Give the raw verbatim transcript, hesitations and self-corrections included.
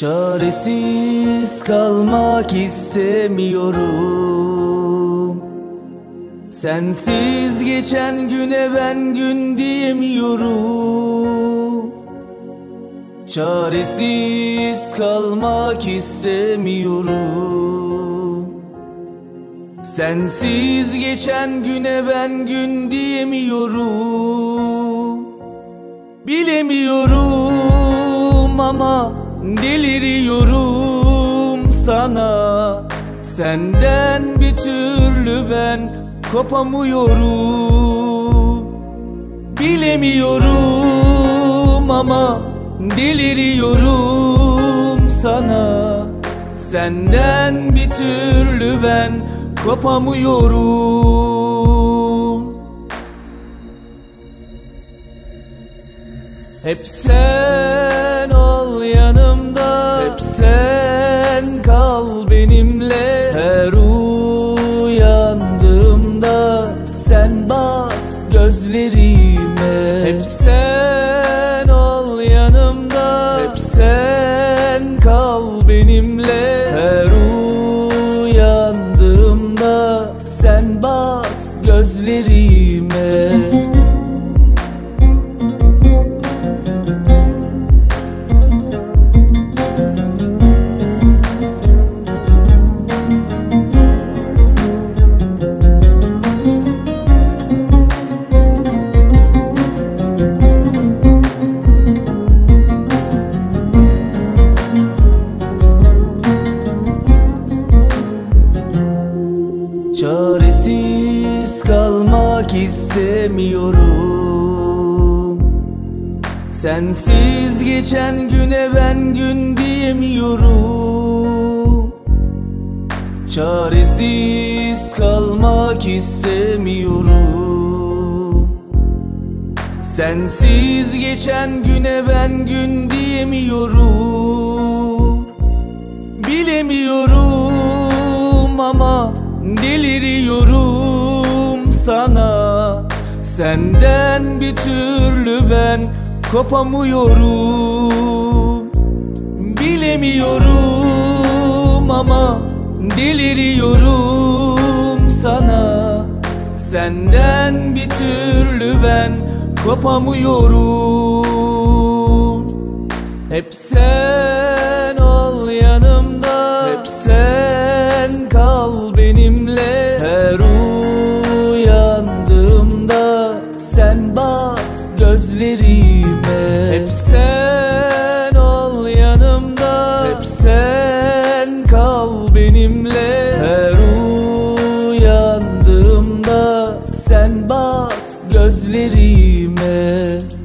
Çaresiz kalmak istemiyorum. Sensiz geçen güne ben gün diyemiyorum. Çaresiz kalmak istemiyorum. Sensiz geçen güne ben gün diyemiyorum. Bilemiyorum ama deliriyorum sana. Senden bir türlü ben kopamıyorum. Bilemiyorum ama deliriyorum sana. Senden bir türlü ben kopamıyorum. Hep sen ol yanımda, hep sen kal benimle. Her uyandığımda sen bak gözlerime. Hep sen ol yanımda, hep sen kal benimle. Her uyandığımda sen bak gözlerime. Çaresiz kalmak istemiyorum. Sensiz geçen güne ben gün diyemiyorum. Çaresiz kalmak istemiyorum. Sensiz geçen güne ben gün diyemiyorum. Bilemiyorum ama deliriyorum sana. Senden bir türlü ben kopamıyorum. Bilemiyorum ama deliriyorum sana. Senden bir türlü ben kopamıyorum. Hep sen ol yanımda, hep sen kal benimle. Her uyandığımda sen bak gözlerime. Hep sen ol yanımda, hep sen kal benimle. Her uyandığımda sen bak gözlerime.